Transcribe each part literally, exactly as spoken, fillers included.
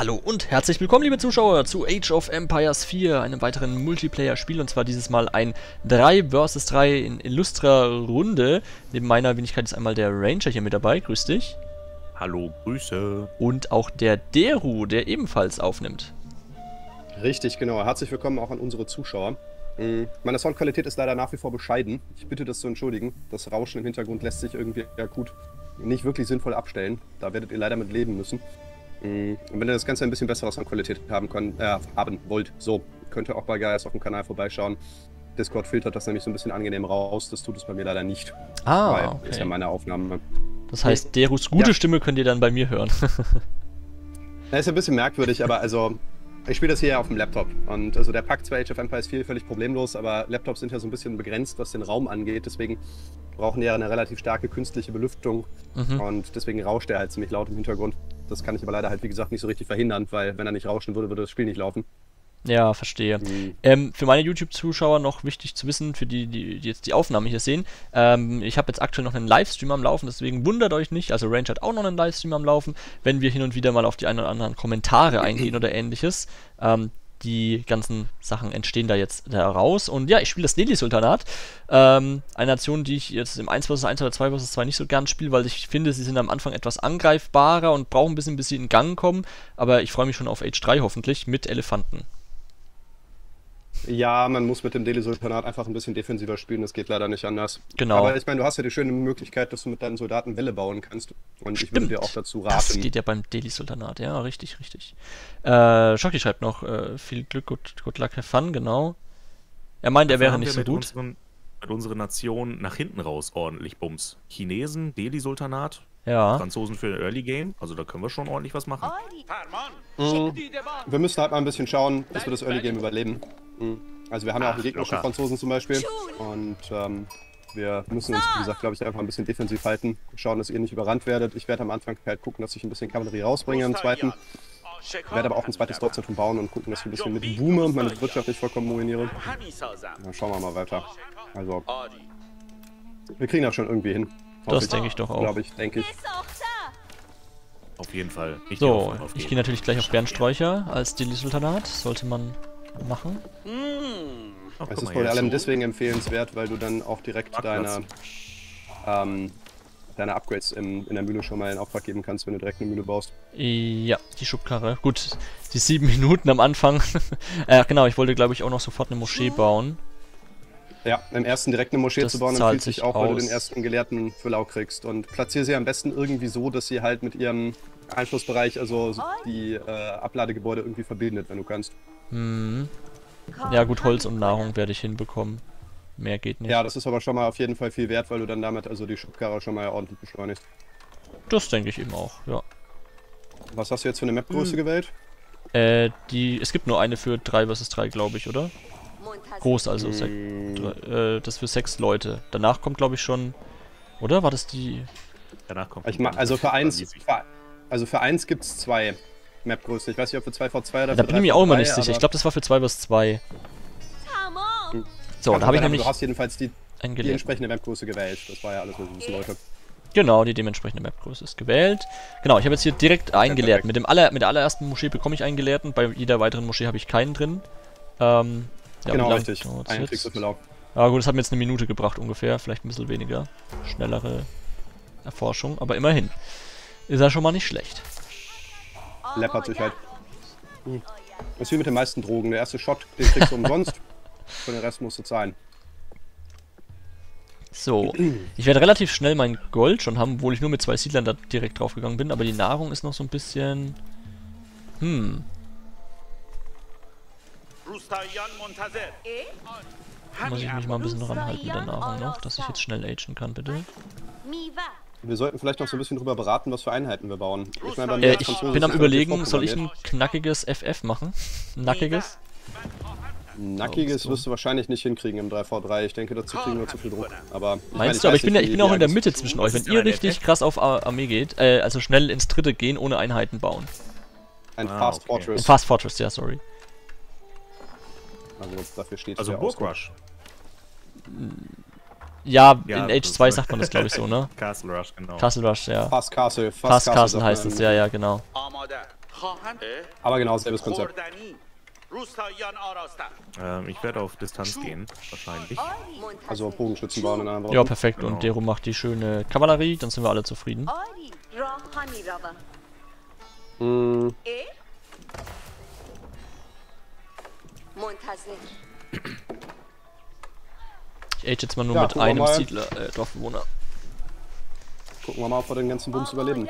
Hallo und herzlich willkommen, liebe Zuschauer, zu Age of Empires vier, einem weiteren Multiplayer-Spiel, und zwar dieses Mal ein drei versus drei in illustrer Runde. Neben meiner Wenigkeit ist einmal der Ranger hier mit dabei, grüß dich. Hallo, Grüße. Und auch der Deru, der ebenfalls aufnimmt. Richtig, genau. Herzlich willkommen auch an unsere Zuschauer. Meine Soundqualität ist leider nach wie vor bescheiden. Ich bitte das zu entschuldigen. Das Rauschen im Hintergrund lässt sich irgendwie akut nicht wirklich sinnvoll abstellen. Da werdet ihr leider mit leben müssen. Und wenn ihr das Ganze ein bisschen bessere Soundqualität haben könnt, äh, haben wollt, so, könnt ihr auch bei Geyers auf dem Kanal vorbeischauen. Discord filtert das nämlich so ein bisschen angenehm raus. Das tut es bei mir leider nicht. Ah, weil okay. Das ist ja meine Aufnahme. Das heißt, Derus gute ja. Stimme könnt ihr dann bei mir hören. Das ist ein bisschen merkwürdig, aber also, ich spiele das hier ja auf dem Laptop. Und also der packt zwar Age of Empires vier völlig problemlos, aber Laptops sind ja so ein bisschen begrenzt, was den Raum angeht. Deswegen brauchen die ja eine relativ starke künstliche Belüftung. Mhm. Und deswegen rauscht er halt ziemlich laut im Hintergrund. Das kann ich aber leider halt, wie gesagt, nicht so richtig verhindern, weil wenn er nicht rauschen würde, würde das Spiel nicht laufen. Ja, verstehe. Mhm. Ähm, für meine YouTube-Zuschauer noch wichtig zu wissen, für die, die jetzt die Aufnahme hier sehen, ähm, ich habe jetzt aktuell noch einen Livestream am Laufen, deswegen wundert euch nicht, also Range hat auch noch einen Livestream am Laufen, wenn wir hin und wieder mal auf die ein oder anderen Kommentare eingehen oder ähnliches. Ähm, die ganzen Sachen entstehen da jetzt daraus. Und ja, ich spiele das Delhi Sultanat, ähm, eine Nation, die ich jetzt im eins versus eins oder zwei versus zwei nicht so gern spiele, weil ich finde, sie sind am Anfang etwas angreifbarer und brauchen ein bisschen, bis sie in Gang kommen, aber ich freue mich schon auf Age drei hoffentlich mit Elefanten. Ja, man muss mit dem Delhi Sultanat einfach ein bisschen defensiver spielen, das geht leider nicht anders. Genau. Aber ich meine, du hast ja die schöne Möglichkeit, dass du mit deinen Soldaten Wälle bauen kannst. Und stimmt. Ich würde dir auch dazu raten. Das geht ja beim Delhi Sultanat, ja, richtig, richtig. Äh, Schocki schreibt noch, äh, viel Glück, good, good luck, have fun, genau. Er meint, er wäre nicht so gut. Unseren, mit unserer Nation nach hinten raus ordentlich Bums. Chinesen, Delhi Sultanat, ja. Franzosen für den Early Game, also da können wir schon ordentlich was machen. Mhm. Wir müssen halt mal ein bisschen schauen, dass wir das Early Game überleben. Also wir haben ja auch die gegnerischen Franzosen zum Beispiel und ähm, wir müssen uns, wie gesagt, glaube ich, einfach ein bisschen defensiv halten, schauen, dass ihr nicht überrannt werdet. Ich werde am Anfang halt gucken, dass ich ein bisschen Kavallerie rausbringe im zweiten. Ich werde aber auch ein zweites Dorfzentrum bauen und gucken, dass ich ein bisschen mit Boome meine Wirtschaft nicht vollkommen ruiniere. Dann schauen wir mal weiter. Also, wir kriegen das schon irgendwie hin. Das denke ich doch auch. Glaube ich, denke ich. Auf jeden Fall. Ich so, ich gehe natürlich gleich auf Bärensträucher als Delhi Sultanat. Sollte man machen. Ach, es ist vor allem so. Deswegen empfehlenswert, weil du dann auch direkt deine, ähm, deine Upgrades im, in der Mühle schon mal in Auftrag geben kannst, wenn du direkt eine Mühle baust. Ja, die Schubkarre. Gut, die sieben Minuten am Anfang. äh, genau, ich wollte, glaube ich, auch noch sofort eine Moschee bauen. Ja, im ersten direkt eine Moschee das zu bauen, dann fühlt sich auch, aus. Weil du den ersten Gelehrten für lau kriegst. Und platziere sie am besten irgendwie so, dass sie halt mit ihrem Einflussbereich, also die äh, Abladegebäude irgendwie verbindet, wenn du kannst. Hm. Ja gut, Holz und Nahrung werde ich hinbekommen. Mehr geht nicht. Ja, das ist aber schon mal auf jeden Fall viel wert, weil du dann damit also die Schubkarre schon mal ordentlich beschleunigst. Das denke ich eben auch, ja. Was hast du jetzt für eine Map-Größe hm. gewählt? Äh, die... Es gibt nur eine für drei versus drei, glaube ich, oder? Groß, also. Hm. Drei, äh, das für sechs Leute. Danach kommt, glaube ich, schon... Oder? War das die... Danach kommt... Ich mach, also für eins... Für, also für eins gibt es zwei... Map-Größe. Ich weiß nicht, ob für zwei versus zwei oder ja, da bin ich mir auch immer nicht sicher. Ich glaube, das war für zwei versus zwei. So, da habe ich nämlich... Du hast jedenfalls die, die entsprechende Map-Größe gewählt. Das war ja alles, was wir wissen, Leute. Genau, die dementsprechende Map-Größe ist gewählt. Genau, ich habe jetzt hier direkt einen Gelehrten. Mit, dem aller, mit der allerersten Moschee bekomme ich einen Gelehrten. Bei jeder weiteren Moschee habe ich keinen drin. Ähm, ja, genau, richtig. Einen kriegst du für lau. Ah gut, das hat mir jetzt eine Minute gebracht ungefähr. Vielleicht ein bisschen weniger. Schnellere Erforschung. Aber immerhin. Ist ja schon mal nicht schlecht. Läppert sich halt. Hm. Das ist wie mit den meisten Drogen. Der erste Shot, den kriegst du umsonst. Für den Rest musst du zahlen. So. Ich werde relativ schnell mein Gold schon haben, obwohl ich nur mit zwei Siedlern da direkt draufgegangen bin. Aber die Nahrung ist noch so ein bisschen... Hm. Muss ich mich mal ein bisschen ranhalten mit der Nahrung noch, dass ich jetzt schnell agen kann, bitte. Wir sollten vielleicht noch so ein bisschen drüber beraten, was für Einheiten wir bauen. Ich, meine, bei mir äh, ich bin am überlegen, soll ich ein knackiges F F machen? Nackiges? Nackiges wirst du wahrscheinlich nicht hinkriegen im drei versus drei. Ich denke, dazu kriegen wir zu viel Druck. Aber ich meinst meine, ich du, aber ich bin, nicht, ja, ich bin auch in der Mitte zwischen euch. Wenn ihr richtig krass auf Armee geht, äh, also schnell ins dritte gehen, ohne Einheiten bauen. Ein ah, Fast okay. Fortress. Ein Fast Fortress, ja, sorry. Also dafür steht also Burg Rush. Ja, ja, in Age zwei sagt man das, glaube ich, so, ne? Castle Rush, genau. Castle Rush, ja. Fast Castle. Fast, Fast Castle, Castle heißt es, ja, ja, genau. Aber genau, selbes Konzept. Ähm, ich werde auf Distanz gehen, wahrscheinlich. Also auf Bogenschützenbahn in einer Woche. Ja, perfekt. Genau. Und Deru macht die schöne Kavallerie, dann sind wir alle zufrieden. Hm. Ich age jetzt mal nur ja, mit einem Siedler, äh, Dorfbewohner. Gucken wir mal, ob wir den ganzen Bums überleben.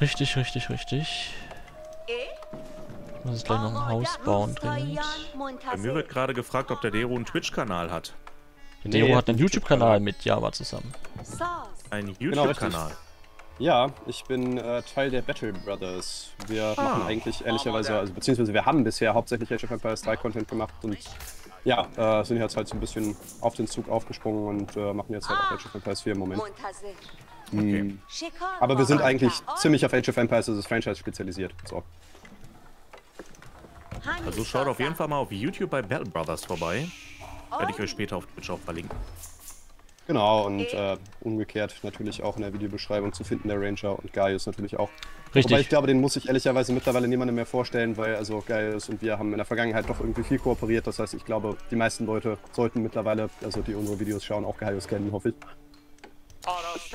Richtig, richtig, richtig. Ich muss jetzt gleich noch ein Haus bauen dringend. Bei mir wird gerade gefragt, ob der Deru einen Twitch-Kanal hat. Der Deru nee, hat einen YouTube-Kanal mit Java zusammen. Ein YouTube-Kanal? Genau, ja, ich bin äh, Teil der Battle Brothers. Wir ah. machen eigentlich ehrlicherweise, also beziehungsweise wir haben bisher hauptsächlich Age of Empires drei Content gemacht und ja, äh, sind jetzt halt so ein bisschen auf den Zug aufgesprungen und äh, machen jetzt halt auch Age of Empires vier im Moment. Okay. Mhm. Aber wir sind eigentlich ziemlich auf Age of Empires, also das Franchise spezialisiert. So. Also schaut auf jeden Fall mal auf YouTube bei Battle Brothers vorbei. Werde ich euch später auf Twitch auch verlinken. Genau, und äh, umgekehrt natürlich auch in der Videobeschreibung zu finden, der Ranger und Gaius natürlich auch. Richtig. Wobei ich glaube, den muss ich ehrlicherweise mittlerweile niemandem mehr vorstellen, weil also Gaius und wir haben in der Vergangenheit doch irgendwie viel kooperiert. Das heißt, ich glaube, die meisten Leute sollten mittlerweile, also die unsere Videos schauen, auch Gaius kennen, hoffe ich.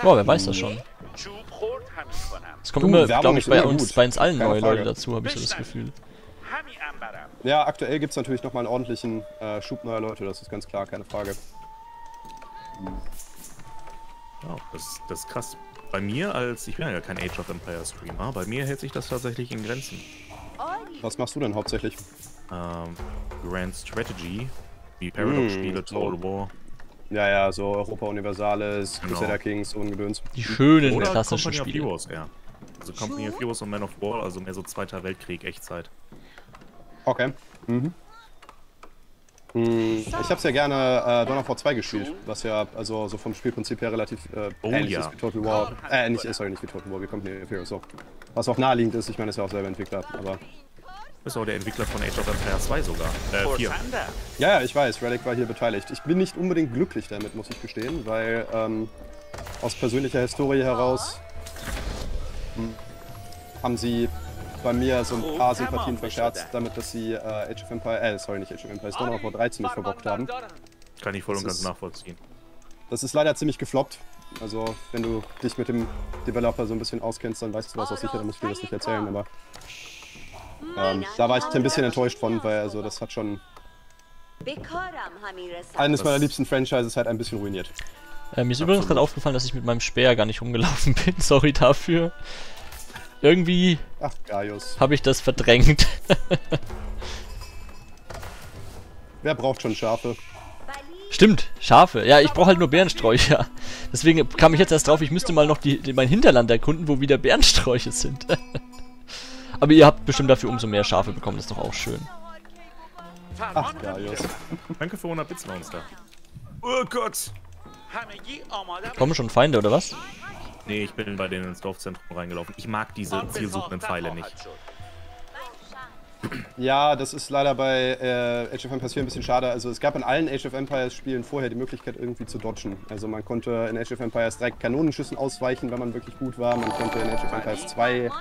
Boah, wer weiß das schon. Es kommt du, immer, glaube ich, bei uns, bei uns allen keine neue Frage. Leute dazu, habe ich so das Gefühl. Ja, aktuell gibt es natürlich nochmal einen ordentlichen äh, Schub neuer Leute, das ist ganz klar, keine Frage. Oh, das, das ist krass. Bei mir als, ich bin ja kein Age of Empires Streamer, bei mir hält sich das tatsächlich in Grenzen. Was machst du denn hauptsächlich? Ähm, Grand Strategy, wie Paradox-Spiele, mm, Total War. Ja, ja, so Europa Universalis, genau. Crusader Kings und Gedöns. Die schönen oder klassischen Company Spiele. Of Heroes, ja. Also Company of Heroes und Man of War, also mehr so Zweiter Weltkrieg, Echtzeit. Okay, mhm. Hm, ich habe es ja gerne äh, Dawn of War zwei gespielt, was ja also so vom Spielprinzip her relativ äh, oh, ähnlich ja. ist wie Total War. Äh, nicht, sorry, nicht wie Total War, wie Company of Heroes. Was auch naheliegend ist, ich meine, ist ja auch selber Entwickler, aber... Ist auch der Entwickler von Age of Empires zwei sogar, äh, vier. Ja, ja, ich weiß, Relic war hier beteiligt. Ich bin nicht unbedingt glücklich damit, muss ich gestehen, weil ähm, aus persönlicher Historie heraus hm, haben sie... bei mir so ein paar Sympathien verscherzt, damit dass sie äh, Age of Empires, äh, sorry, nicht Age of Empires, Dawn of War drei ziemlich verbockt haben. Kann ich voll und ganz nachvollziehen. Das ist leider ziemlich gefloppt. Also, wenn du dich mit dem Developer so ein bisschen auskennst, dann weißt du was auch sicher, dann musst du dir das nicht erzählen, aber... Ähm, da war ich ein bisschen enttäuscht von, weil also das hat schon... Eines meiner liebsten Franchises halt ein bisschen ruiniert. Äh, mir ist Absolut. übrigens gerade aufgefallen, dass ich mit meinem Speer gar nicht rumgelaufen bin, sorry dafür. Irgendwie habe ich das verdrängt. Wer braucht schon Schafe? Stimmt, Schafe. Ja, ich brauche halt nur Bärensträucher. Deswegen kam ich jetzt erst drauf, ich müsste mal noch die, die, mein Hinterland erkunden, wo wieder Bärensträuche sind. Aber ihr habt bestimmt dafür umso mehr Schafe bekommen, das ist doch auch schön. Ach, Gaius. Danke für hundert Bits, Monster. Oh Gott! Kommen schon Feinde, oder was? Nee, ich bin bei denen ins Dorfzentrum reingelaufen. Ich mag diese zielsuchenden Pfeile nicht. Ja, das ist leider bei äh, Age of Empires vier ein bisschen schade. Also es gab in allen Age of Empires Spielen vorher die Möglichkeit irgendwie zu dodgen. Also man konnte in Age of Empires drei Kanonenschüssen ausweichen, wenn man wirklich gut war. Man konnte in Age of Empires zwei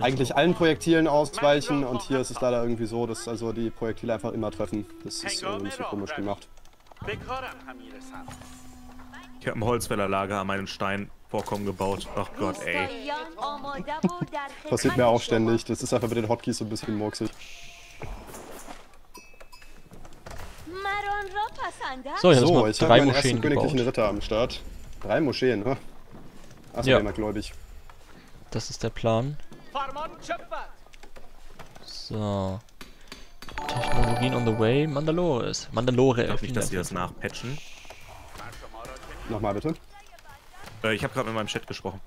eigentlich allen Projektilen ausweichen. Und hier ist es leider irgendwie so, dass also die Projektile einfach immer treffen. Das ist äh, ein bisschen komisch gemacht. Ich habe ein Holzfällerlager an meinen Stein. Vorkommen gebaut. Ach Gott, ey. Passiert mir auch ständig. Das ist einfach mit den Hotkeys so ein bisschen murksig. So, ich habe so, drei Moscheen königlichen Ritter am Start. Drei Moscheen, ne? Achso, ja. Immer gläubig. Das ist der Plan. So. Technologien on the way. Mandalores. Mandalore. Ich hoffe nicht, dass sie das nachpatchen. Nochmal bitte. Ich habe gerade mit meinem Chat gesprochen.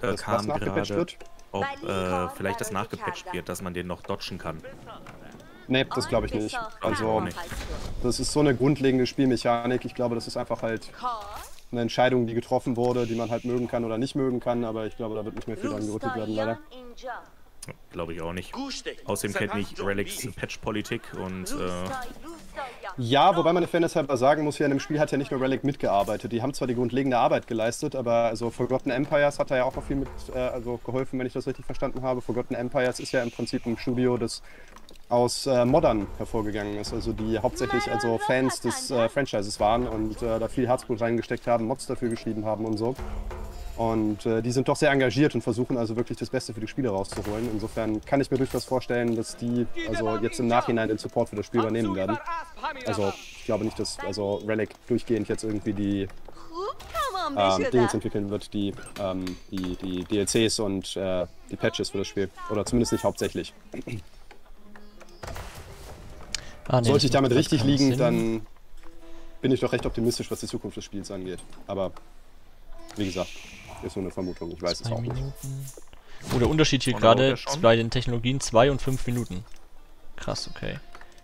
Da das kam gerade, ob äh, vielleicht das nachgepatcht wird, dass man den noch dodgen kann. Nee, das glaube ich nicht. Also, das ist so eine grundlegende Spielmechanik. Ich glaube, das ist einfach halt eine Entscheidung, die getroffen wurde, die man halt mögen kann oder nicht mögen kann. Aber ich glaube, da wird nicht mehr viel angerüttelt werden, leider. Glaube ich auch nicht. Außerdem kennt mich Relics Patch-Politik und äh, Ja, wobei man in Fairness halber sagen muss, ja, in dem Spiel hat ja nicht nur Relic mitgearbeitet. Die haben zwar die grundlegende Arbeit geleistet, aber also Forgotten Empires hat da ja auch noch viel mit äh, also geholfen, wenn ich das richtig verstanden habe. Forgotten Empires ist ja im Prinzip ein Studio, das aus äh, Modern hervorgegangen ist, also die hauptsächlich also Fans des äh, Franchises waren und äh, da viel Herzblut reingesteckt haben, Mods dafür geschrieben haben und so. Und äh, die sind doch sehr engagiert und versuchen also wirklich das Beste für die Spieler rauszuholen. Insofern kann ich mir durchaus vorstellen, dass die also jetzt im Nachhinein den Support für das Spiel übernehmen werden. Also ich glaube nicht, dass also Relic durchgehend jetzt irgendwie die ähm, Dinge entwickeln wird, die, ähm, die, die D L Cs und äh, die Patches für das Spiel. Oder zumindest nicht hauptsächlich. Ah, nee, sollte ich damit richtig liegen, dann bin ich doch recht optimistisch, was die Zukunft des Spiels angeht. Aber wie gesagt, ist nur eine Vermutung, ich weiß es auch nicht. Oh, der Unterschied hier gerade bei den Technologien zwei und fünf Minuten. Krass, okay.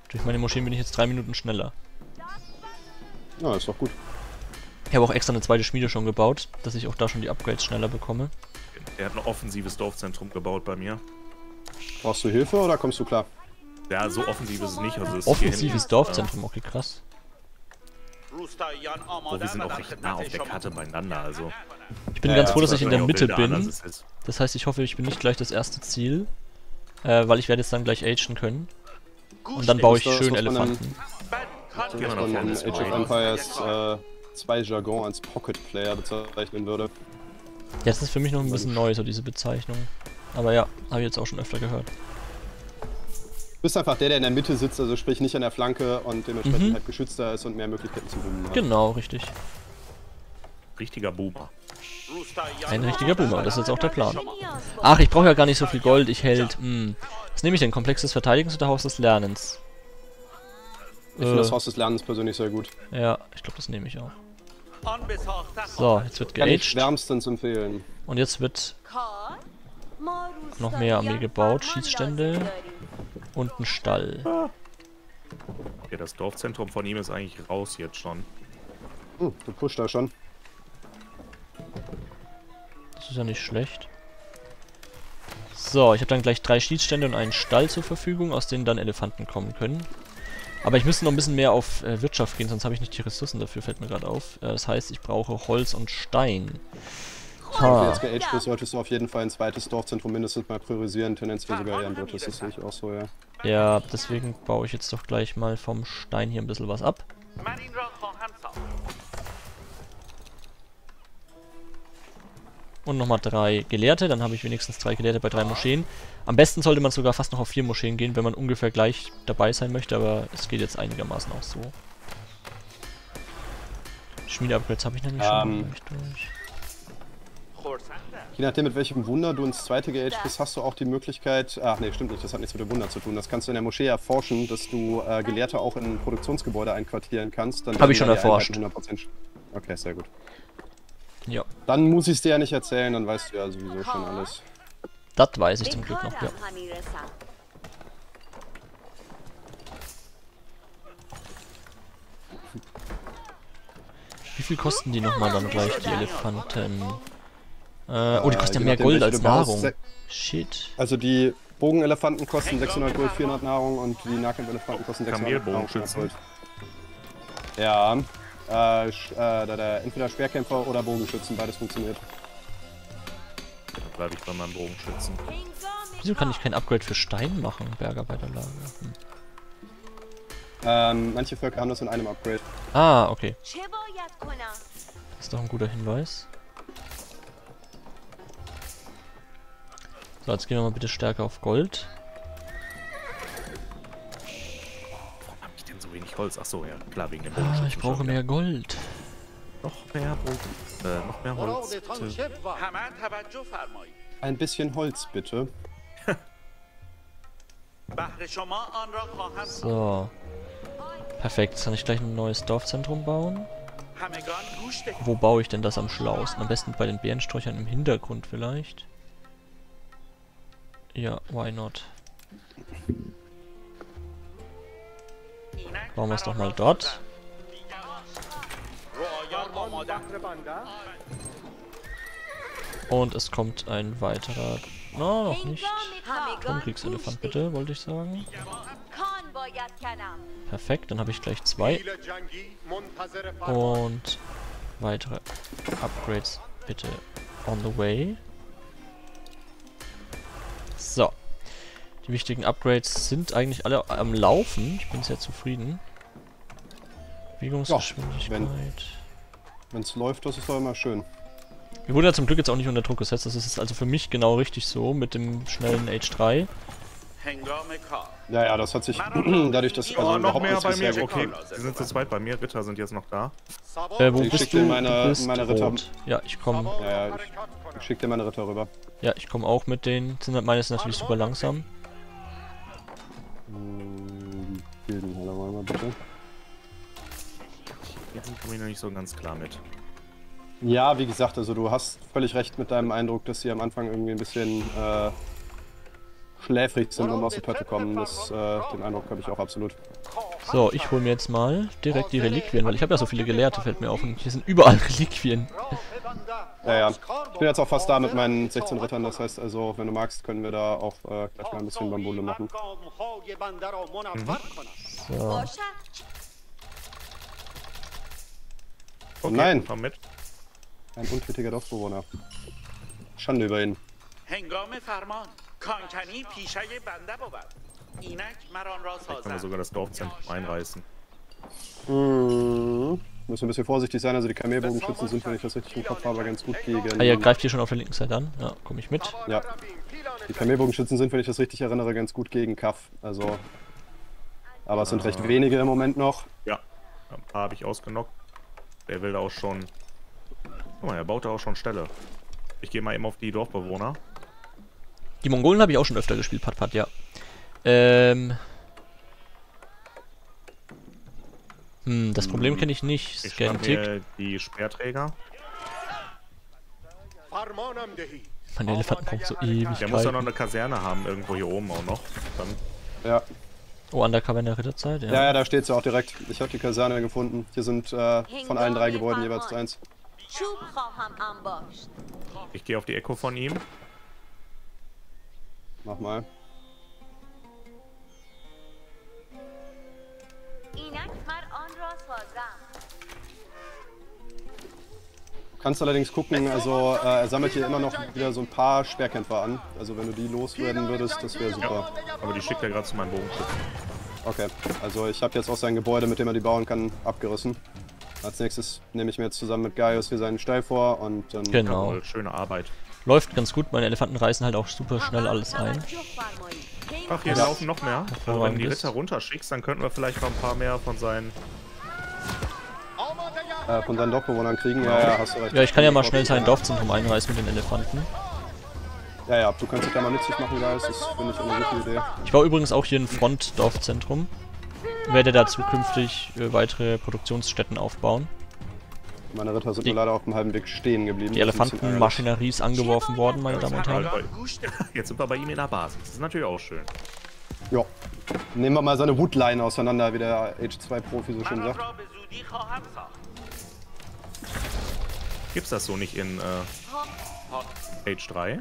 Durch meine Maschinen bin ich jetzt drei Minuten schneller. Ja, ist doch gut. Ich habe auch extra eine zweite Schmiede schon gebaut, dass ich auch da schon die Upgrades schneller bekomme. Er hat ein offensives Dorfzentrum gebaut bei mir. Brauchst du Hilfe oder kommst du klar? Ja, so offensiv ist es nicht. Also es offensives ist Dorfzentrum, okay, krass. Oh, wir sind auch recht nah auf der Karte beieinander, also... Ich bin ja, ganz froh, dass ich in der Mitte bin. Das heißt, ich hoffe, ich bin nicht gleich das erste Ziel. Äh, weil ich werde jetzt dann gleich agen können. Und dann baue ich schön Elefanten. Das muss man in Age of Empires zwei Jargon als Pocket Player bezeichnen würde. Ja, das ist für mich noch ein bisschen neu, so diese Bezeichnung. Aber ja, habe ich jetzt auch schon öfter gehört. Du bist einfach der, der in der Mitte sitzt, also sprich nicht an der Flanke und dementsprechend mhm. halt geschützter ist und mehr Möglichkeiten zu boomen hat. Genau, richtig. Richtiger Boomer. Ein richtiger Boomer, das ist jetzt auch der Plan. Ach, ich brauche ja gar nicht so viel Gold, ich hält. Mh. Was nehme ich denn? Komplex des Verteidigens oder Haus des Lernens? Ich äh. finde das Haus des Lernens persönlich sehr gut. Ja, ich glaube, das nehme ich auch. So, jetzt wird geaged. Kann ich wärmstens empfehlen. Und jetzt wird noch mehr Armee gebaut, Schießstände. Und ein Stall. Okay, das Dorfzentrum von ihm ist eigentlich raus jetzt schon. Oh, du pusht da schon. Das ist ja nicht schlecht. So, ich habe dann gleich drei Schießstände und einen Stall zur Verfügung, aus denen dann Elefanten kommen können. Aber ich müsste noch ein bisschen mehr auf äh, Wirtschaft gehen, sonst habe ich nicht die Ressourcen dafür, fällt mir gerade auf. Äh, das heißt, ich brauche Holz und Stein. Wenn du jetzt geaged bist, solltest du auf jeden Fall ein zweites Dorfzentrum mindestens mal priorisieren, tendenziell sogar eher ein drittes, das sehe ich auch so, ja. Ja, deswegen baue ich jetzt doch gleich mal vom Stein hier ein bisschen was ab. Und nochmal drei Gelehrte, dann habe ich wenigstens drei Gelehrte bei drei Moscheen. Am besten sollte man sogar fast noch auf vier Moscheen gehen, wenn man ungefähr gleich dabei sein möchte, aber es geht jetzt einigermaßen auch so. Schmiede-Upgrades habe ich nämlich schon gleich durch. Je nachdem, mit welchem Wunder du ins zweite geaged bist, hast du auch die Möglichkeit... Ach nee, stimmt nicht, das hat nichts mit dem Wunder zu tun. Das kannst du in der Moschee erforschen, dass du äh, Gelehrte auch in ein Produktionsgebäude einquartieren kannst. Dann habe ich schon erforscht. hundert Prozent. Okay, sehr gut. Ja. Dann muss ich es dir ja nicht erzählen, dann weißt du ja sowieso schon alles. Das weiß ich zum Glück noch, ja. Wie viel kosten die nochmal dann gleich, die Elefanten? Äh, oh, die kosten ja mehr Gold als Nahrung. Shit. Also die Bogenelefanten kosten sechshundert Gold, vierhundert Nahrung und die Nahkampfelefanten kosten sechshundert Nahrung. Ja, äh, äh, da, da, entweder Speerkämpfer oder Bogenschützen, beides funktioniert. Dann bleibe ich bei meinem Bogenschützen. Wieso kann ich kein Upgrade für Stein machen, Bergarbeiterlager? Hm. Ähm, manche Völker haben das in einem Upgrade. Ah, okay. Das ist doch ein guter Hinweis. So, jetzt gehen wir mal bitte stärker auf Gold. Warum hab ich denn so wenig Holz? Achso, ja, klar, wegen dem Bogen. Ah, ich brauche mehr Gold. Noch mehr Gold. Äh, noch mehr Holz. Bitte. Ein bisschen Holz, bitte. So. Perfekt, jetzt kann ich gleich ein neues Dorfzentrum bauen. Wo baue ich denn das am schlauesten? Am besten bei den Bärensträuchern im Hintergrund vielleicht. Ja, why not? Bauen wir es doch mal dort. Und es kommt ein weiterer... No, noch nicht. Vom Kriegselefant bitte, wollte ich sagen. Perfekt, dann habe ich gleich zwei. Und weitere Upgrades bitte on the way. So. Die wichtigen Upgrades sind eigentlich alle am Laufen. Ich bin sehr zufrieden. Bewegungsgeschwindigkeit. Wenn es läuft, das ist doch immer schön. Wir wurden ja zum Glück jetzt auch nicht unter Druck gesetzt. Das ist also für mich genau richtig so mit dem schnellen Age drei. Ja, ja, das hat sich dadurch, dass also oh, noch mehr bei mir. Okay, wir sind zu zweit bei mir. Ritter sind jetzt noch da. Äh, wo ich bist du? Meine, du bist meine Ritter. Ja, ich komme. Ja, ja, ich, ich schick dir meine Ritter rüber. Ja, ich komme auch mit denen. Meine ist natürlich super langsam. Hm, bilden alle mal bitte. Jetzt komme ich noch nicht so ganz klar mit. Ja, wie gesagt, also du hast völlig recht mit deinem Eindruck, dass sie am Anfang irgendwie ein bisschen äh, schläfrig sind, um aus dem Pötte kommen. Das, äh, den Eindruck habe ich auch absolut. So, ich hole mir jetzt mal direkt die Reliquien, weil ich habe ja so viele Gelehrte, fällt mir auf, und hier sind überall Reliquien. Ja, ja. Ich bin jetzt auch fast da mit meinen sechzehn Rittern, das heißt also, wenn du magst, können wir da auch äh, gleich mal ein bisschen Bambule machen. Mhm. So. Okay, nein! Komm mit. Ein untätiger Dorfbewohner. Schande über ihn. Vielleicht können wir sogar das Dorfzentrum einreißen. Mmh. Müssen ein bisschen vorsichtig sein, also die Kamelbogenschützen sind, wenn ich das richtig im Kopf habe, ganz gut gegen... Ah, ihr greift hier schon auf der linken Seite an. Ja, komm ich mit. Ja. Die Kamelbogenschützen sind, wenn ich das richtig erinnere, ganz gut gegen Kaff. Also... Aber es sind recht wenige im Moment noch. Ja. Ein paar habe ich ausgenockt. Der will da auch schon... Guck mal, er baut da auch schon Ställe. Ich gehe mal eben auf die Dorfbewohner. Die Mongolen habe ich auch schon öfter gespielt, Pat-Pat, ja. Ähm... Hm, das Problem kenne ich nicht. Ich habe die Speerträger. Mein Elefanten braucht so ewig. Der muss ja noch eine Kaserne haben, irgendwo hier oben auch noch. Dann ja. Oh, Undercover in der Ritterzeit, ja. Ja, ja, da steht es ja auch direkt. Ich habe die Kaserne gefunden. Hier sind äh, von allen drei Gebäuden jeweils eins. Ich gehe auf die Echo von ihm. Mach mal. Du kannst allerdings gucken, also äh, er sammelt hier immer noch wieder so ein paar Speerkämpfer an. Also wenn du die loswerden würdest, das wäre super. Ja, aber die schickt er gerade zu meinem Bogenschützen. Okay, also ich habe jetzt auch sein Gebäude, mit dem er die bauen kann, abgerissen. Als nächstes nehme ich mir jetzt zusammen mit Gaius hier seinen Stall vor und dann... Genau. Schöne Arbeit. Läuft ganz gut, meine Elefanten reißen halt auch super schnell alles ein. Ach, hier ja. Laufen noch mehr. Also wenn du die Ritter runterschickst, dann könnten wir vielleicht noch ein paar mehr von seinen... Äh, von seinen Dorfbewohnern kriegen? Ja, ja, hast du recht. Ja, ich kann ja mal schnell sein Dorfzentrum einreißen mit den Elefanten. Ja, ja, du kannst dich da mal nützlich machen, Gaius. Das finde ich eine gute Idee. Ich baue übrigens auch hier ein Front-Dorfzentrum. Werde da zukünftig äh, weitere Produktionsstätten aufbauen. Meine Ritter sind die, nur leider auf dem halben Weg stehen geblieben. Die Elefantenmaschinerie ist angeworfen worden, meine Damen und Herren. Jetzt sind wir bei ihm in der Basis. Das ist natürlich auch schön. Ja. Nehmen wir mal seine Woodline auseinander, wie der Age zwei Profi so schön sagt. Gibt's das so nicht in äh, Age drei?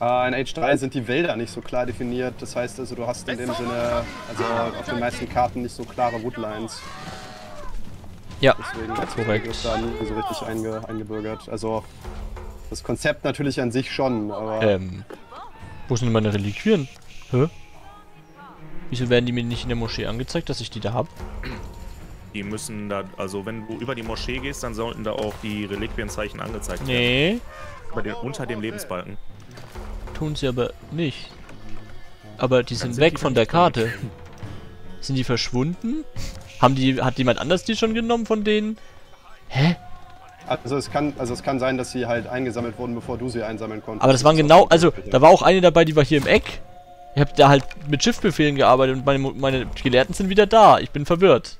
In Age drei sind die Wälder nicht so klar definiert, das heißt also, du hast in dem Sinne, also auf den meisten Karten nicht so klare Woodlines. Ja, deswegen hat sich da nie so richtig einge eingebürgert. Also, das Konzept natürlich an sich schon, aber... Ähm, wo sind denn meine Reliquien? Hä? Wieso werden die mir nicht in der Moschee angezeigt, dass ich die da habe? Die müssen da, also wenn du über die Moschee gehst, dann sollten da auch die Reliquienzeichen angezeigt werden. Nee. Bei den, unter dem Lebensbalken. Tun sie aber nicht. Aber die sind weg von der Karte. Sind die verschwunden? Haben die, hat jemand anders die schon genommen von denen? Hä? Also es kann, also es kann sein, dass sie halt eingesammelt wurden, bevor du sie einsammeln konntest. Aber das waren genau, also da war auch eine dabei, die war hier im Eck. Ich habe da halt mit Schiffbefehlen gearbeitet und meine, meine Gelehrten sind wieder da. Ich bin verwirrt.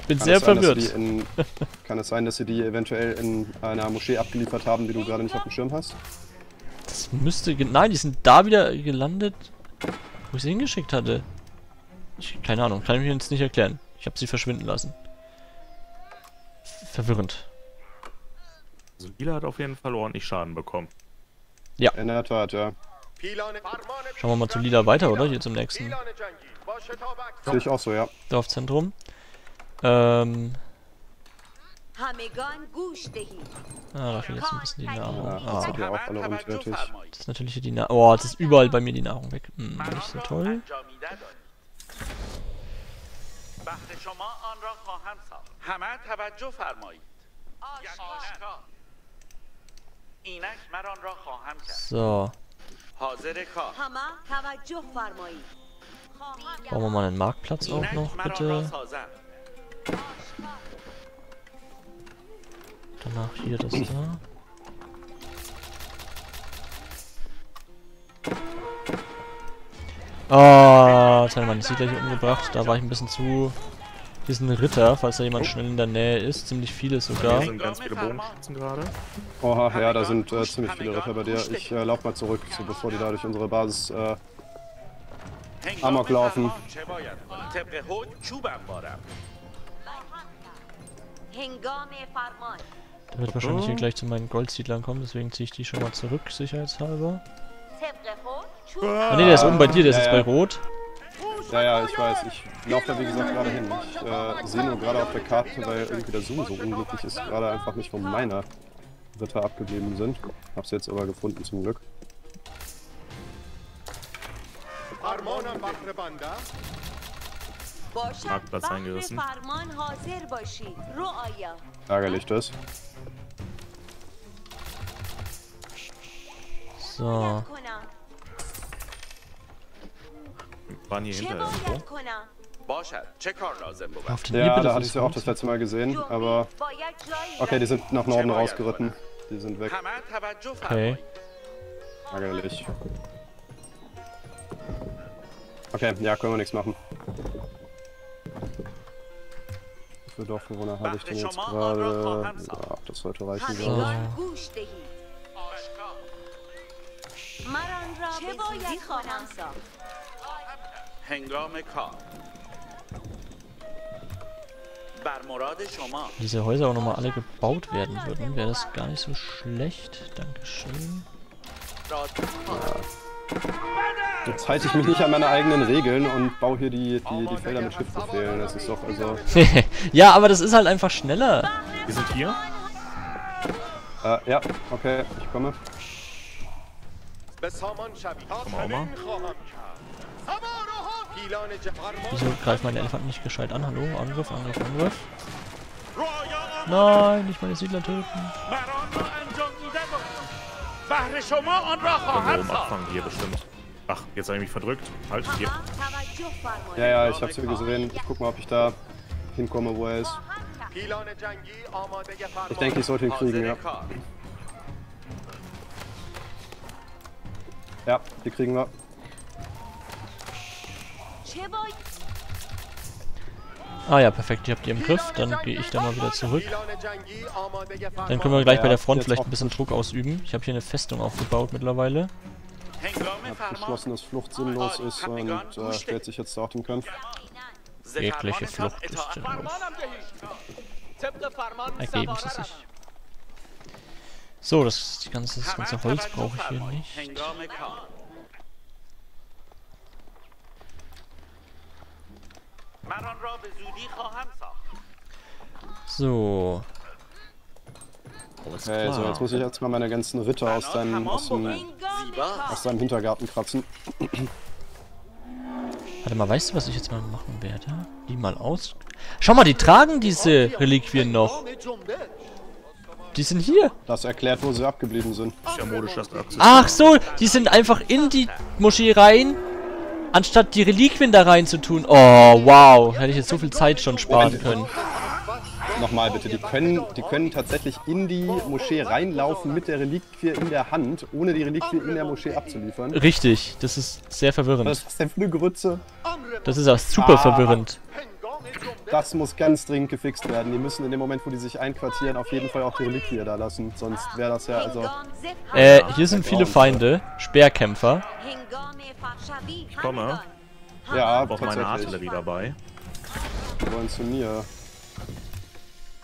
Ich bin sehr verwirrt. Kann es sein, dass sie die eventuell in einer Moschee abgeliefert haben, die du gerade nicht auf dem Schirm hast? Das müsste... Nein, die sind da wieder gelandet, wo ich sie hingeschickt hatte. Ich, keine Ahnung, kann ich mir jetzt nicht erklären. Ich habe sie verschwinden lassen. Verwirrend. Also Lila hat auf jeden Fall ordentlich Schaden bekommen. Ja. In der Tat, ja. Schauen wir mal zu Lila weiter, oder? Hier zum nächsten. Sehe ich auch so, ja. Dorfzentrum. Ähm. Ah, da fehlt jetzt ein bisschen die Nahrung. Ja, das ah. sind ja auch alle unnötig. Das ist natürlich die Nahrung. Oh, jetzt ist überall bei mir die Nahrung weg. Hm, nicht so toll. So. Brauchen wir mal einen Marktplatz auch noch, bitte. Danach hier das da. Ah, oh, das hat man nicht gleich umgebracht. Da war ich ein bisschen zu... Hier ist ein Ritter, falls da jemand oh. schnell in der Nähe ist. Ziemlich viele sogar. Da sind ganz viele Bogenschützen gerade. Oha, ja, da sind äh, ziemlich viele Ritter bei dir. Ich äh, lauf mal zurück, so, bevor die da durch unsere Basis äh, Amok laufen. Da wird wahrscheinlich hier gleich zu meinen Goldsiedlern kommen, deswegen ziehe ich die schon mal zurück, sicherheitshalber. Ah ne, der ist oben bei dir, der ist ja, jetzt bei Rot. Ja, ja, ich weiß. Ich laufe da wie gesagt gerade hin. Ich äh, sehe nur gerade auf der Karte, weil irgendwie der Zoom so unglücklich ist, gerade einfach nicht von meiner Ritter abgeblieben sind. Hab's jetzt aber gefunden, zum Glück. Marktplatz eingerissen. Ärgerlich das. So. Waren hier hinter irgendwo? Auf den ja, da hatte ich sie auch das letzte Mal gesehen, aber... Okay, die sind nach Norden rausgeritten. Die sind weg. Okay. Ärgerlich. Okay, ja, können wir nichts machen. Wie viele Dorfbewohner habe ich denn jetzt gerade? Ja, das sollte reichen. So. Diese Häuser auch nochmal alle gebaut werden würden, wäre das gar nicht so schlecht. Dankeschön. Ja. Jetzt halte ich mich nicht an meine eigenen Regeln und baue hier die, die, die Felder mit Schiffbefehlen. Das ist doch also... Ja, aber das ist halt einfach schneller. Wir sind hier. Äh, ja, okay, ich komme. Komm auch mal. Wieso greift meine Elefanten nicht gescheit an? Hallo, Angriff, Angriff, Angriff. Nein, nicht meine Siedler töten. Oben abfangen hier bestimmt. Ach, jetzt habe ich mich verdrückt. Halt, hier. Ja, ja, ich hab's hier gesehen. Ich guck mal, ob ich da hinkomme, wo er ist. Ich denke, ich sollte ihn kriegen, ja. Ja, die kriegen wir. Ah ja, perfekt, ich hab die im Griff, dann gehe ich da mal wieder zurück. Dann können wir gleich ja, bei der Front vielleicht ein bisschen Druck ausüben. Ich habe hier eine Festung aufgebaut mittlerweile. Ich habe beschlossen, dass Flucht sinnlos ist und äh, stellt sich jetzt auch den Kampf. Jegliche Flucht ist sinnlos. Ergebnis ist nicht. So, das, die ganze, das ganze Holz brauche ich hier nicht. So. Okay, so jetzt muss ich erstmal meine ganzen Ritter aus seinem, aus dem, aus seinem Hintergarten kratzen. Warte mal, weißt du, was ich jetzt mal machen werde? Die mal aus... Schau mal, die tragen diese Reliquien noch. Die sind hier. Das erklärt, wo sie abgeblieben sind. Ach so, die sind einfach in die Moschee rein. Anstatt die Reliquien da rein zu tun. Oh, wow. Hätte ich jetzt so viel Zeit schon sparen können. Nochmal bitte. Die können, die können tatsächlich in die Moschee reinlaufen mit der Reliquie in der Hand, ohne die Reliquie in der Moschee abzuliefern. Richtig. Das ist sehr verwirrend. Was ist denn für eine Grütze? Das ist auch super ah, verwirrend. Das muss ganz dringend gefixt werden. Die müssen in dem Moment, wo die sich einquartieren, auf jeden Fall auch die Reliquie da lassen. Sonst wäre das ja also... Äh, hier sind viele Feinde. Speerkämpfer. Ich komme. Ja, ich brauche meine Artillerie dabei. Die wollen zu mir.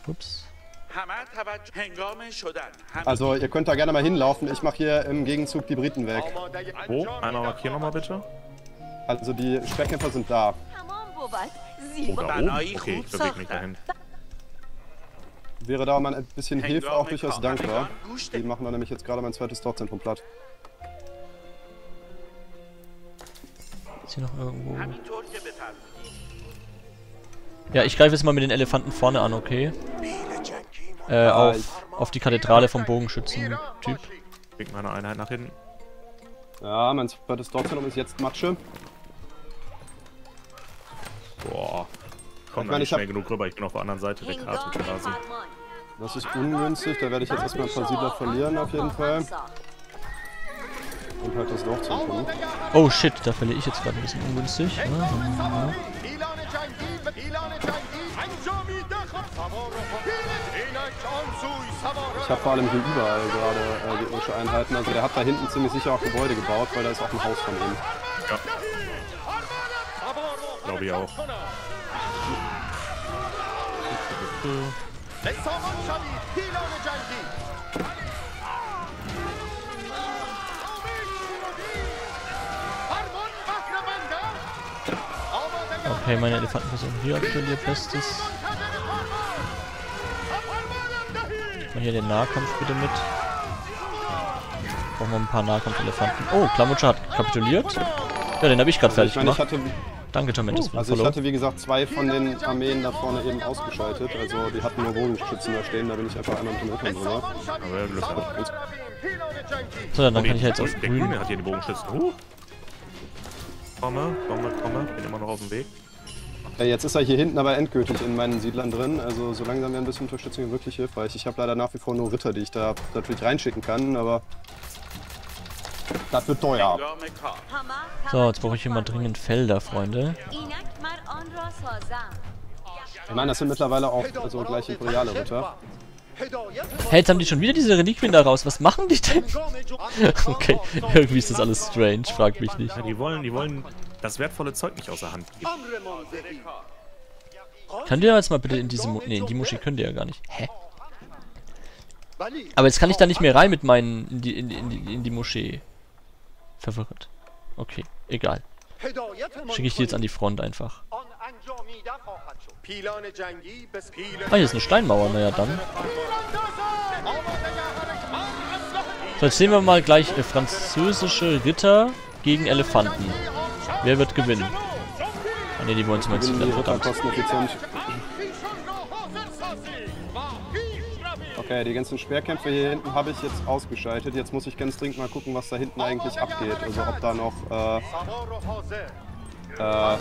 Ups. Also ihr könnt da gerne mal hinlaufen, ich mache hier im Gegenzug die Briten weg. Wo? Einmal markieren nochmal bitte. Also die Streckenkämpfer sind da. Oh, da oben? Okay, ich bewege mich dahin. Wäre da mal ein bisschen Hilfe auch durchaus dankbar. Die machen da nämlich jetzt gerade mein zweites Dorfzentrum platt. Ist hier noch irgendwo... Ja, ich greife jetzt mal mit den Elefanten vorne an, okay? Äh, auf, auf die Kathedrale vom Bogenschützen-Typ. Ich bringe meine Einheit nach hinten. Ja, mein zweites Dorfzentrum ist jetzt Matsche. Boah. Komm, ich meine, ich schnell hab... genug rüber, ich bin auf der anderen Seite der Karte quasi. Das ist ungünstig, da werde ich jetzt erstmal ein paar Siedler verlieren auf jeden Fall. Und halt das Loch zu tun. Oh shit, da verliere ich jetzt gerade ein bisschen ungünstig. Ja, ja. Ich habe vor allem hier überall gerade äh, die irische Einheiten, also der hat da hinten ziemlich sicher auch Gebäude gebaut, weil da ist auch ein Haus von ihm. Ja. Glaube ich auch. Okay, meine Elefanten versuchen hier aktuell ihr Bestes. Mal hier den Nahkampf bitte mit. Brauchen wir ein paar Nahkampf-Elefanten. Oh, Klamotscha hat kapituliert. Ja, den habe ich gerade fertig gemacht. Danke, Tormentis. Oh, also ich hatte, wie gesagt, zwei von den Armeen da vorne eben ausgeschaltet. Also die hatten nur Bogenschützen da stehen, da bin ich einfach einmal mit dem Rücken drüber. So, dann, dann kann ich jetzt auf grün. Hat hier die Bogenschützen. Uh. Komme, komme, komme. Bin immer noch auf dem Weg. Ja, jetzt ist er hier hinten aber endgültig in meinen Siedlern drin. Also so langsam wäre ein bisschen Unterstützung wirklich hilfreich. Ich habe leider nach wie vor nur Ritter, die ich da natürlich reinschicken kann, aber... Das wird teuer. So, jetzt brauche ich hier mal dringend Felder, Freunde. Ich meine, das sind mittlerweile auch so gleich imperiale Ritter. Hey, jetzt haben die schon wieder diese Reliquien da raus. Was machen die denn? Okay, irgendwie ist das alles strange, frag mich nicht. Ja, die wollen, die wollen das wertvolle Zeug nicht außer Hand geben. Könnt ihr jetzt mal bitte in diese... Mo nee, in die Moschee könnt ihr ja gar nicht. Hä? Aber jetzt kann ich da nicht mehr rein mit meinen in die, in die, in die, in die Moschee. Verwirrend. Okay, egal. Schicke ich die jetzt an die Front einfach. Ah, hier ist eine Steinmauer, naja dann. So, jetzt sehen wir mal gleich äh, französische Ritter gegen Elefanten. Wer wird gewinnen? Ah ne, die wollen es mal zu verdammt. Okay, die ganzen Schwerkämpfe hier hinten habe ich jetzt ausgeschaltet. Jetzt muss ich ganz dringend mal gucken, was da hinten eigentlich abgeht. Also ob da noch, äh, äh,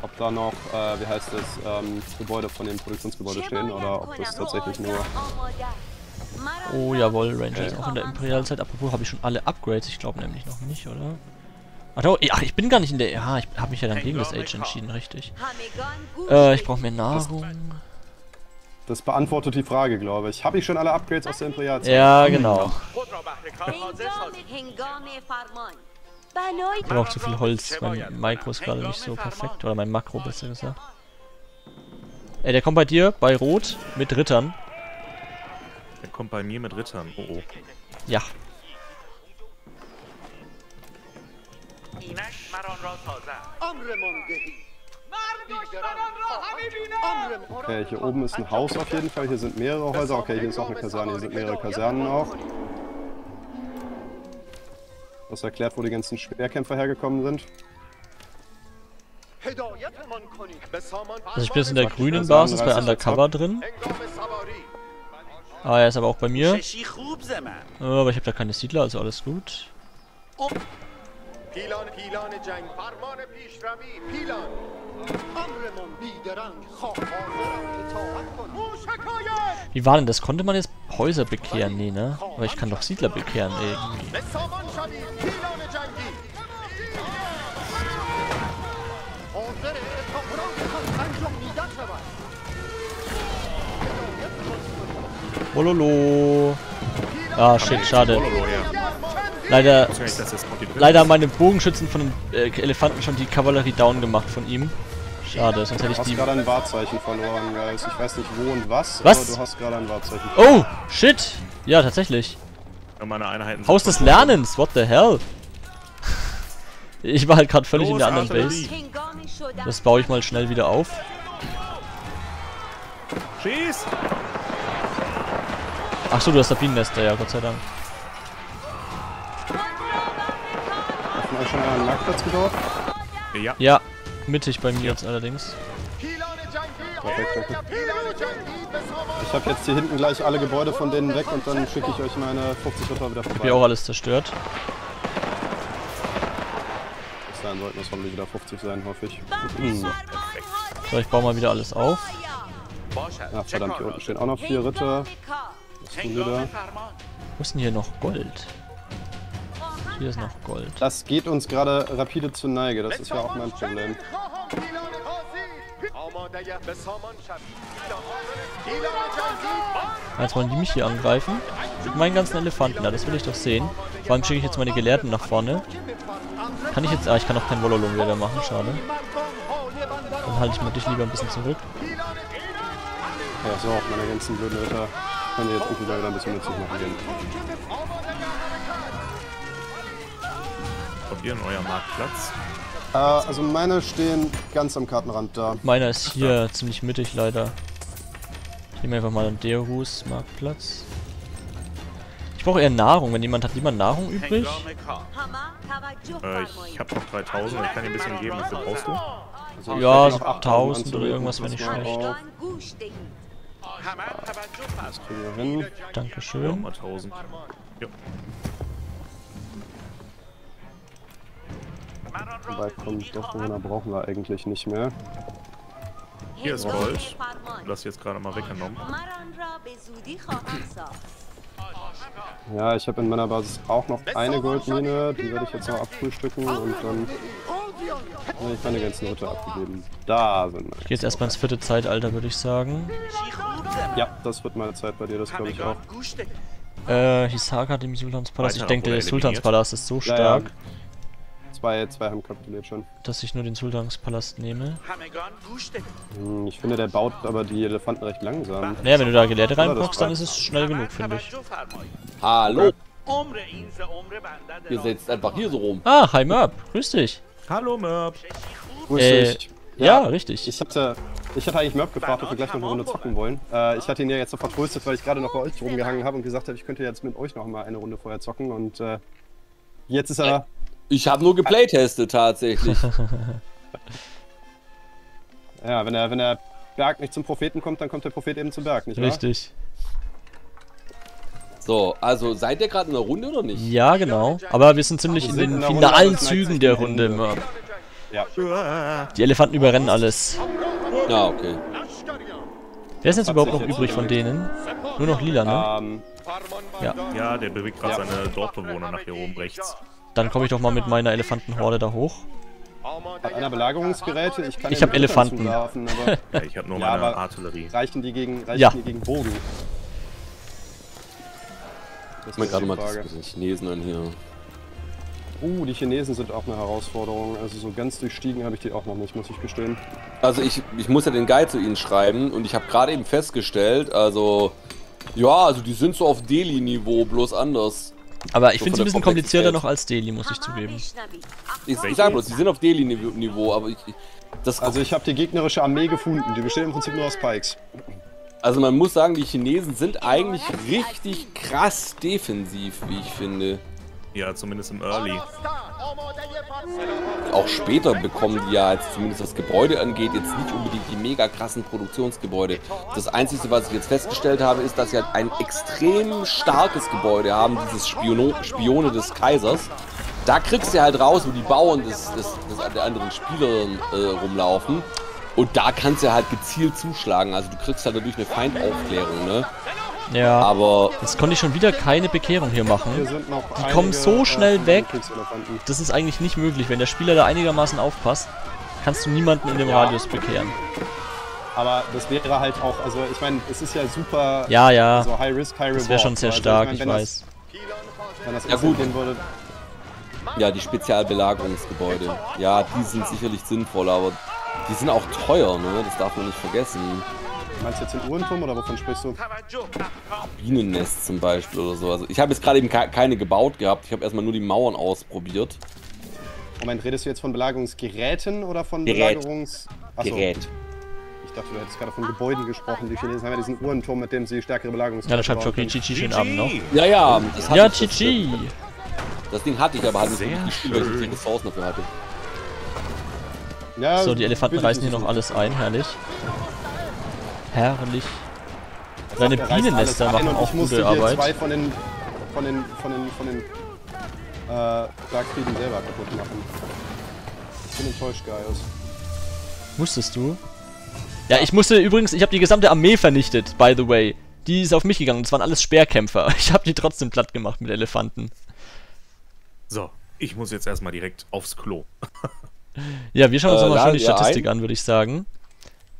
ob da noch, äh, wie heißt das, ähm, Gebäude von dem Produktionsgebäude stehen oder ob das tatsächlich nur... Oh jawohl, Ranger ist auch in der Imperialzeit. Apropos, habe ich schon alle Upgrades? Ich glaube nämlich noch nicht, oder? Ach doch, ja, ich bin gar nicht in der... Ja, ich habe mich ja dann gegen das Age entschieden, richtig. Äh, ich brauche mehr Nahrung... Das beantwortet die Frage, glaube ich. Habe ich schon alle Upgrades aus der Imperialzeit? Ja, genau. Ich brauche zu viel Holz. Mein Mikro ist gerade nicht so perfekt. Oder mein Makro, besser gesagt. Ey, der kommt bei dir, bei Rot, mit Rittern. Der kommt bei mir mit Rittern, oh oh. Ja. Okay, hier oben ist ein Haus auf jeden Fall, hier sind mehrere Häuser, okay, hier ist auch eine Kaserne, hier sind mehrere Kasernen auch. Das erklärt, wo die ganzen Schwerkämpfer hergekommen sind. Also ich bin jetzt in der grünen Basis bei Undercover drin. Ah, er ist aber auch bei mir. Aber ich habe da keine Siedler, also alles gut. Wie war denn das? Konnte man jetzt Häuser bekehren? Nee, ne? Aber ich kann doch Siedler bekehren irgendwie. Ololo. Ah, shit, schade. Leider, leider haben meine Bogenschützen von den äh, Elefanten schon die Kavallerie down gemacht von ihm. Schade, sonst hätte ich die... Du hast gerade ein Wahrzeichen verloren, Guys. Ich weiß nicht wo und was, was? aber du hast gerade ein Wahrzeichen verloren. Oh, shit! Ja, tatsächlich. Ja, meine Einheiten Haus des Lernens, what the hell? Ich war halt gerade völlig Los, in der anderen Base. Das baue ich mal schnell wieder auf. Schieß! Achso, du hast da Bienennester, ja, Gott sei Dank. Habt ihr euch schon mal einen Marktplatz gebaut? Ja. Ja, mittig bei mir ja. jetzt allerdings. Ich hab jetzt hier hinten gleich alle Gebäude von denen weg und dann schicke ich euch meine fünfzig Ritter wieder vorbei. Ich hab ja auch alles zerstört. Bis dahin sollten es von mir wieder fünfzig sein, hoffe ich. Mhm. So, ich baue mal wieder alles auf. Ach verdammt, hier unten stehen auch noch vier Ritter. Wo ist denn hier noch Gold? Hier ist noch Gold. Das geht uns gerade rapide zur Neige, das ist ja auch mein Problem. Jetzt wollen die mich hier angreifen. Mit meinen ganzen Elefanten, ja, das will ich doch sehen. Vor allem schicke ich jetzt meine Gelehrten nach vorne. Kann ich jetzt... Ah, ich kann auch keinen Wollolong wieder machen, schade. Dann halte ich mal dich lieber ein bisschen zurück. Ja, so, meine ganzen blöden Ritter. Kann ich jetzt unten wieder ein bisschen nützlich machen gehen. Habt ihr in euer Marktplatz? Äh, also meine stehen ganz am Kartenrand da. Meiner ist hier ja. ziemlich mittig leider. Ich nehme einfach mal einen Derus Marktplatz. Ich brauche eher Nahrung. Wenn jemand hat, jemand Nahrung übrig? Äh, ich hab noch dreitausend, ich kann dir ein bisschen geben. Wie viel brauchst du? Also ja, so achttausend oder irgendwas wäre nicht schlecht. Auf. Das kriegen wir hin. Dankeschön. Ja, mal tausend. Ja. Dabei kommt doch, Corona brauchen wir eigentlich nicht mehr. Hier ist Gold. Das jetzt gerade mal weggenommen. Ja, ich habe in meiner Basis auch noch eine Goldmine. Die werde ich jetzt noch abfrühstücken und dann habe ich meine ganzen Ritter abgegeben. Da sind wir. Ich gehe jetzt erstmal ins vierte Zeitalter, würde ich sagen. Ja, das wird meine Zeit bei dir, das glaube ich auch. Äh, Hisaka hat im Sultanspalast. Ich denke, der Sultanspalast ist so stark. Ja, ja. Zwei, zwei haben kapituliert schon. Dass ich nur den Sultanspalast nehme. Hm, ich finde, der baut aber die Elefanten recht langsam. Naja, wenn du da Gelehrte reinpackst, dann ist es schnell genug, finde ich. Hallo! Ihr setzt einfach hier so rum. Ah, hi Mörb, grüß dich. Hallo Mörb. Grüß äh, dich. Ja, ja, richtig. Ich hatte, ich hatte eigentlich Mörb gefragt, ob wir gleich noch eine Runde zocken wollen. Äh, ich hatte ihn ja jetzt noch vertröstet, weil ich gerade noch bei euch rumgehangen habe und gesagt habe, ich könnte jetzt mit euch noch mal eine Runde vorher zocken. Und äh, jetzt ist er... Ich habe nur geplaytestet tatsächlich. Ja, wenn der, wenn der Berg nicht zum Propheten kommt, dann kommt der Prophet eben zum Berg, nicht wahr? Richtig. So, also seid ihr gerade in der Runde oder nicht? Ja, genau. Aber wir sind ziemlich wir sind in den finalen Zügen der Runde. Runde. Ja. Die Elefanten überrennen alles. Ja, okay. Wer ist jetzt Hat überhaupt noch übrig von denen? Nur noch Lila, ne? Um, ja. ja, der bewegt gerade ja. seine Dorfbewohner nach hier oben rechts. Dann komme ich doch mal mit meiner Elefantenhorde da hoch. Hat einer Belagerungsgeräte? Ich, ich habe Elefanten. Laufen, aber ja, ich habe nur ja, meine Artillerie. Reichen die gegen, reichen ja. die gegen Bogen? Das ist gerade mal die Chinesen an hier. Uh, die Chinesen sind auch eine Herausforderung. Also so ganz durchstiegen habe ich die auch noch nicht, muss ich gestehen. Also ich, ich muss ja den Guide zu ihnen schreiben und ich habe gerade eben festgestellt, also... Ja, also die sind so auf Delhi-Niveau, bloß anders. Aber ich so finde es ein bisschen komplizierter noch als Delhi, muss ich zugeben. Ich sag bloß, die sind auf Delhi-Niveau, aber ich... ich das also ich habe die gegnerische Armee gefunden, die besteht im Prinzip nur aus Pikes. Also man muss sagen, die Chinesen sind eigentlich richtig krass defensiv, wie ich finde. Ja, zumindest im Early. Auch später bekommen die ja, jetzt zumindest was Gebäude angeht, jetzt nicht unbedingt die mega krassen Produktionsgebäude. Das Einzige, was ich jetzt festgestellt habe, ist, dass sie halt ein extrem starkes Gebäude haben, dieses Spion Spione des Kaisers. Da kriegst du halt raus, wo die Bauern des, des, des der anderen Spieler äh, rumlaufen. Und da kannst du halt gezielt zuschlagen. Also du kriegst halt dadurch eine Feindaufklärung, ne? Ja, aber jetzt konnte ich schon wieder keine Bekehrung hier machen. Hier sind noch die kommen so schnell weg, das ist eigentlich nicht möglich. Wenn der Spieler da einigermaßen aufpasst, kannst du niemanden in dem ja. Radius bekehren. Aber das wäre halt auch, also ich meine, es ist ja super... Ja, ja, so high risk, high reward. Das wäre schon sehr stark, also ich, mein, ich weiß. Das, wenn das ja gut. Würde. Ja, die Spezialbelagerungsgebäude. Ja, die sind sicherlich sinnvoll, aber Die sind auch teuer, ne? Das darf man nicht vergessen. Meinst du jetzt den Uhrenturm oder wovon sprichst du? Bienennest zum Beispiel oder so. Also ich habe jetzt gerade eben keine gebaut gehabt. Ich habe erstmal nur die Mauern ausprobiert. Moment, redest du jetzt von Belagerungsgeräten oder von Gerät. Belagerungs... Achso. Gerät. Ich dachte, du hättest gerade von Gebäuden gesprochen. Die Chinesen haben ja diesen Uhrenturm, mit dem sie stärkere Belagerungsgeräte Ja, das schreibt schon Chichi schönen Abend noch. Ja, ja. Das ja, Chichi. Das, das Ding hatte ich aber halt nicht gespielt, weil ich nicht die Ressourcen dafür hatte. Ja, so, die Elefanten reißen hier noch alles ein, herrlich. Herrlich. Seine Bienennester machen auch gute Arbeit. Ich musste hier zwei von den, von den, von den, von den, äh, Bergfrieden selber kaputt machen. Ich bin enttäuscht, Gaius. Musstest du? Ja, ich musste übrigens, ich habe die gesamte Armee vernichtet, by the way. Die ist auf mich gegangen, das waren alles Speerkämpfer. Ich habe die trotzdem platt gemacht mit Elefanten. So, ich muss jetzt erstmal direkt aufs Klo. Ja, wir schauen uns äh, mal schon die Statistik ein. an, würde ich sagen.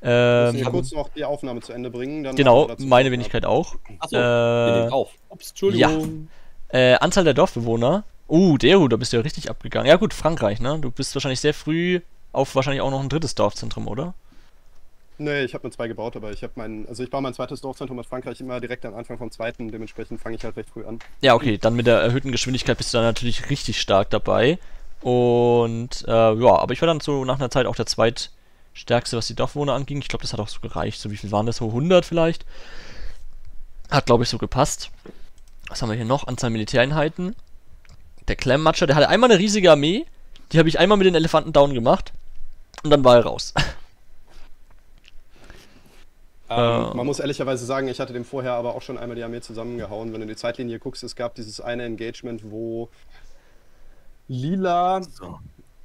Ähm, ich muss kurz noch die Aufnahme zu Ende bringen. Dann genau, meine Wenigkeit auch. Achso, äh, auf. Ups, Entschuldigung. Ja. Äh, Anzahl der Dorfbewohner. Uh, Deru, da bist du ja richtig abgegangen. Ja gut, Frankreich, ne? Du bist wahrscheinlich sehr früh auf wahrscheinlich auch noch ein drittes Dorfzentrum, oder? Nee, ich habe nur zwei gebaut, aber ich habe mein, also ich baue mein zweites Dorfzentrum in Frankreich immer direkt am Anfang vom zweiten, dementsprechend fange ich halt recht früh an. Ja, okay, dann mit der erhöhten Geschwindigkeit bist du dann natürlich richtig stark dabei. Und, äh, ja, aber ich war dann so nach einer Zeit auch der zweitstärkste, was die Dorfwohner anging. Ich glaube, das hat auch so gereicht. So, wie viel waren das? So hundert vielleicht? Hat, glaube ich, so gepasst. Was haben wir hier noch? Anzahl Militäreinheiten. Der Klamotscha, der hatte einmal eine riesige Armee. Die habe ich einmal mit den Elefanten down gemacht. Und dann war er raus. Ähm, man muss ehrlicherweise sagen, ich hatte dem vorher aber auch schon einmal die Armee zusammengehauen. Wenn du die Zeitlinie guckst, es gab dieses eine Engagement, wo... Lila so.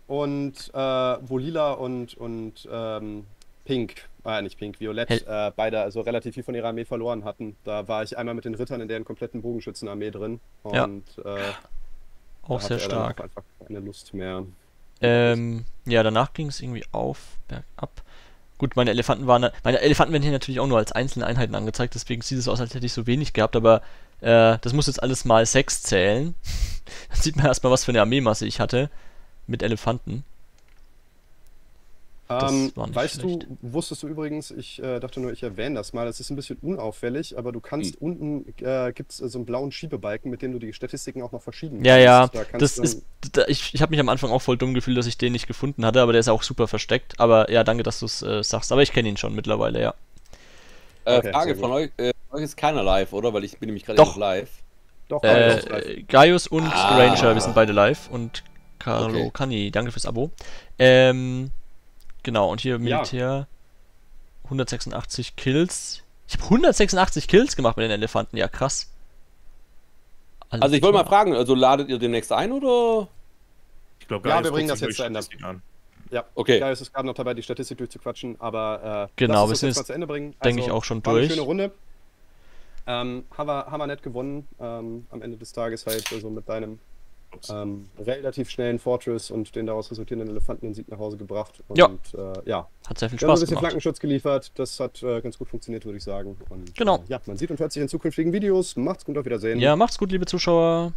und äh, wo Lila und und ähm, Pink, ah nicht Pink, Violett, hey. äh, beide also relativ viel von ihrer Armee verloren hatten. Da war ich einmal mit den Rittern in deren kompletten Bogenschützenarmee drin und ja. äh, auch sehr stark. Auch einfach keine Lust mehr. Ähm, ja, danach ging es irgendwie auf, bergab. Gut, meine Elefanten waren, meine Elefanten werden hier natürlich auch nur als einzelne Einheiten angezeigt, deswegen sieht es aus, als hätte ich so wenig gehabt, aber äh, das muss jetzt alles mal sechs zählen. Dann sieht man erstmal, was für eine Armeemasse ich hatte mit Elefanten. Das ähm, war nicht weißt schlecht. Du, wusstest du übrigens, ich äh, dachte nur, ich erwähne das mal, es ist ein bisschen unauffällig, aber du kannst hm. unten, äh, gibt es so einen blauen Schiebebalken, mit dem du die Statistiken auch noch verschieben ja, kannst. Ja, ja, da das ist, da, ich, ich habe mich am Anfang auch voll dumm gefühlt, dass ich den nicht gefunden hatte, aber der ist auch super versteckt, aber ja, danke, dass du es äh, sagst, aber ich kenne ihn schon mittlerweile, ja. Äh, okay, Frage von euch, äh, euch ist keiner live, oder? Weil ich bin nämlich gerade nicht live. Doch, äh, Gaius und ah. Ranger, wir sind beide live und Carlo okay. Cani, danke fürs Abo. Ähm... Genau, und hier Militär, ja. hundertsechsundachtzig Kills. Ich habe hundertsechsundachtzig Kills gemacht mit den Elefanten, ja krass. Alles also ich wollte mal fragen, also ladet ihr demnächst ein, oder? Ich glaube, ja, wir bringen das jetzt zu Ende. An. Ja, okay. Ja, es ist gerade noch dabei, die Statistik durchzuquatschen, aber äh, genau, wir sind jetzt, jetzt zu Ende bringen. Also, denke ich auch schon durch. Eine schöne Runde. Ähm, haben, wir, haben wir nett gewonnen, ähm, am Ende des Tages halt, also mit deinem... Ähm, relativ schnellen Fortress und den daraus resultierenden Elefanten den Sieg nach Hause gebracht. Und, ja. Äh, ja. Hat sehr viel Spaß gemacht. Wir haben ein bisschen Flankenschutz geliefert. Das hat äh, ganz gut funktioniert, würde ich sagen. Und, genau. Äh, ja, man sieht und hört sich in zukünftigen Videos. Macht's gut, auf Wiedersehen. Ja, macht's gut, liebe Zuschauer.